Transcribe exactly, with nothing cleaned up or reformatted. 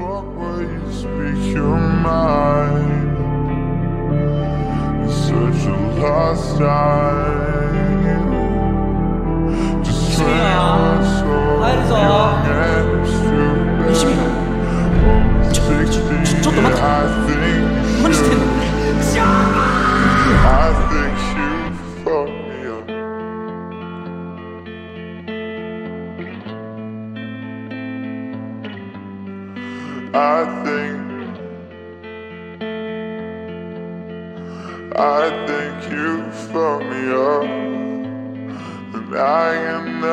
always speak your mind. It's such a lost time. Just turn on soul. Your hands to me. sixteen, I think you I think you fucked me up. I think I think you fucked me up, and I am not.